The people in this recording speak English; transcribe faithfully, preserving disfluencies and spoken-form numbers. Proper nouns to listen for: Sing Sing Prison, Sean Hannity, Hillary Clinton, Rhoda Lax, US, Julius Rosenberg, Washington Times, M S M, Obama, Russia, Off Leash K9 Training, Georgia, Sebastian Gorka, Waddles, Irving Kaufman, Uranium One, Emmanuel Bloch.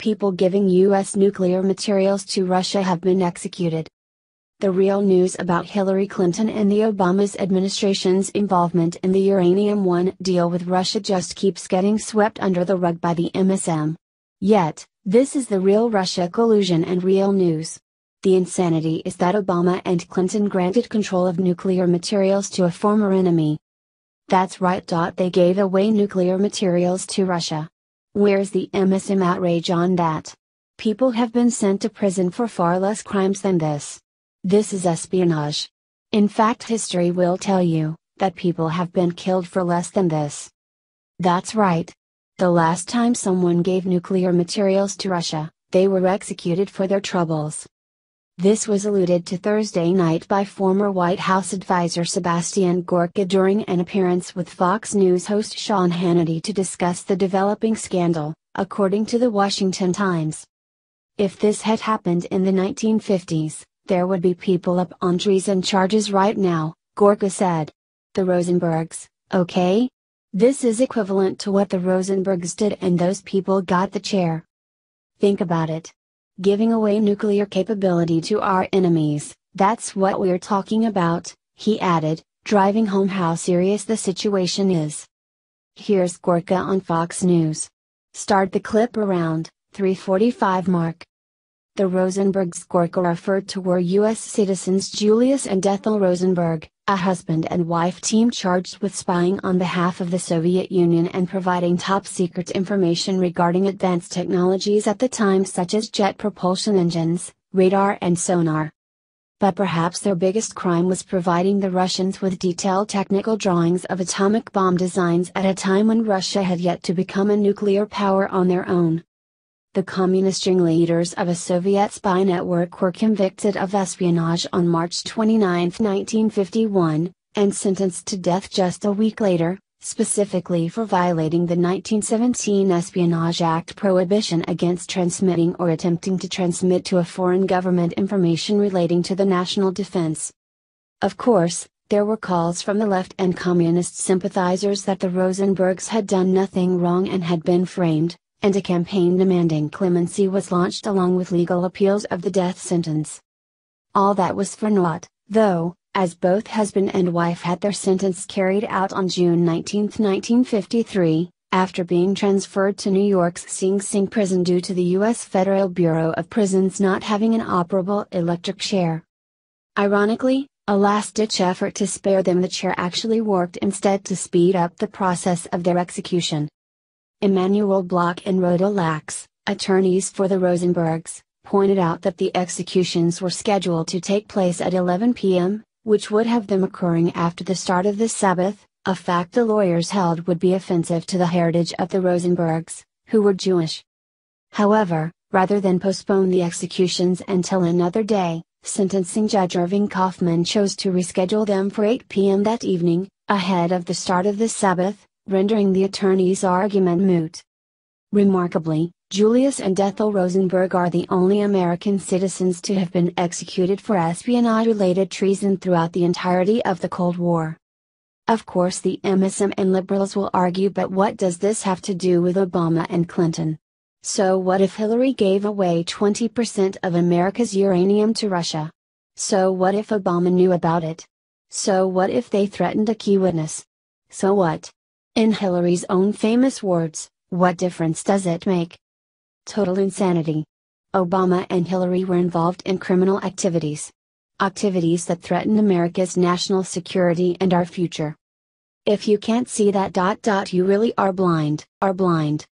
people giving U S nuclear materials to Russia have been executed. The real news about Hillary Clinton and the Obama's administration's involvement in the Uranium One deal with Russia just keeps getting swept under the rug by the M S M. Yet, this is the real Russia collusion and real news. The insanity is that Obama and Clinton granted control of nuclear materials to a former enemy. That's right. They gave away nuclear materials to Russia. Where's the M S M outrage on that? People have been sent to prison for far less crimes than this. This is espionage. In fact, history will tell you that people have been killed for less than this. That's right. The last time someone gave nuclear materials to Russia, they were executed for their troubles. This was alluded to Thursday night by former White House advisor Sebastian Gorka during an appearance with Fox News host Sean Hannity to discuss the developing scandal, according to the Washington Times. If this had happened in the nineteen fifties, there would be people up on treason charges right now, Gorka said. The Rosenbergs, okay? This is equivalent to what the Rosenbergs did, and those people got the chair. Think about it. Giving away nuclear capability to our enemies, that's what we're talking about, he added, driving home how serious the situation is. Here's Gorka on Fox News. Start the clip around three forty-five mark. The Rosenbergs Gorka referred to were U S citizens Julius and Ethel Rosenberg, a husband and wife team charged with spying on behalf of the Soviet Union and providing top-secret information regarding advanced technologies at the time, such as jet propulsion engines, radar and sonar. But perhaps their biggest crime was providing the Russians with detailed technical drawings of atomic bomb designs at a time when Russia had yet to become a nuclear power on their own. The communist ringleaders of a Soviet spy network were convicted of espionage on March twenty-ninth, nineteen fifty-one, and sentenced to death just a week later, specifically for violating the nineteen seventeen Espionage Act prohibition against transmitting or attempting to transmit to a foreign government information relating to the national defense. Of course, there were calls from the left and communist sympathizers that the Rosenbergs had done nothing wrong and had been framed, and a campaign demanding clemency was launched along with legal appeals of the death sentence. All that was for naught, though, as both husband and wife had their sentence carried out on June nineteenth, nineteen fifty-three, after being transferred to New York's Sing Sing Prison due to the U S Federal Bureau of Prisons not having an operable electric chair. Ironically, a last-ditch effort to spare them the chair actually worked instead to speed up the process of their execution. Emmanuel Bloch and Rhoda Lax, attorneys for the Rosenbergs, pointed out that the executions were scheduled to take place at eleven p m, which would have them occurring after the start of the Sabbath, a fact the lawyers held would be offensive to the heritage of the Rosenbergs, who were Jewish. However, rather than postpone the executions until another day, sentencing judge Irving Kaufman chose to reschedule them for eight p m that evening, ahead of the start of the Sabbath, rendering the attorney's argument moot. Remarkably, Julius and Ethel Rosenberg are the only American citizens to have been executed for espionage-related treason throughout the entirety of the Cold War. Of course, the M S M and liberals will argue, but what does this have to do with Obama and Clinton? So what if Hillary gave away twenty percent of America's uranium to Russia? So what if Obama knew about it? So what if they threatened a key witness? So what? In Hillary's own famous words, what difference does it make? Total insanity. Obama and Hillary were involved in criminal activities. Activities that threaten America's national security and our future. If you can't see that, you really are blind, are blind.